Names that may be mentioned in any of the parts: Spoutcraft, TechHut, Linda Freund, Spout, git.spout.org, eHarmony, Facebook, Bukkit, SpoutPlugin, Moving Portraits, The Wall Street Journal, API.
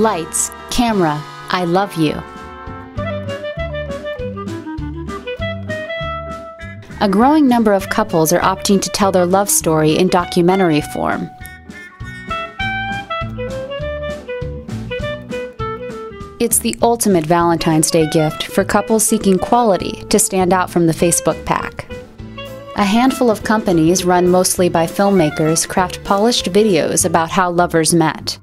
lights, camera, I love you. A growing number of couples are opting to tell their love story in documentary form. It's the ultimate Valentine's Day gift for couples seeking quality to stand out from the Facebook pack. A handful of companies, run mostly by filmmakers, craft polished videos about how lovers met.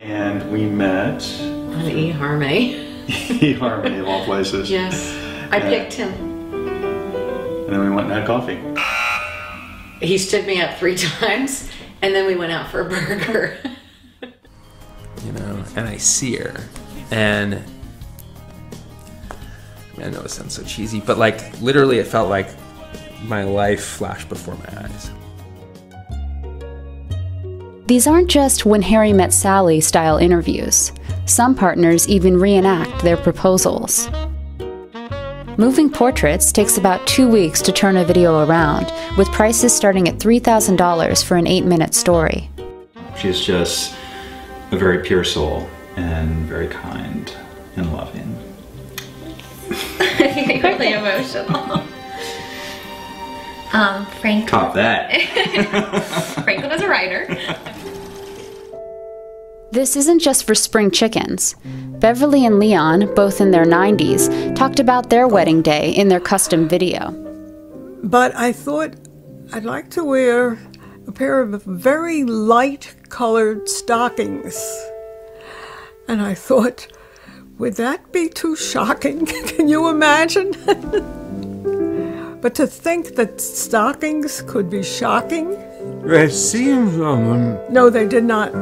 And we met on eHarmony. eHarmony of all places. Yes, I picked him. And then we went and had coffee. He stood me up 3 times, and then we went out for a burger. You know, and I see her, and I mean, I know this sounds so cheesy, but like literally, it felt like my life flashed before my eyes. These aren't just When Harry Met Sally style interviews. Some partners even reenact their proposals. Moving Portraits takes about 2 weeks to turn a video around, with prices starting at $3,000 for an 8-minute story. She's just a very pure soul and very kind and loving. I think I'm really emotional. Frank. Top that. Franklin is a writer. This isn't just for spring chickens. Beverly and Leon, both in their 90s, talked about their wedding day in their custom video. But I thought I'd like to wear a pair of very light colored stockings. And I thought, would that be too shocking? Can you imagine? But to think that stockings could be shocking? They've seen someone. No, they did not.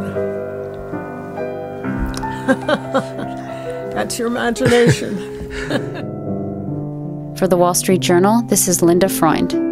That's your imagination. For The Wall Street Journal, this is Linda Freund.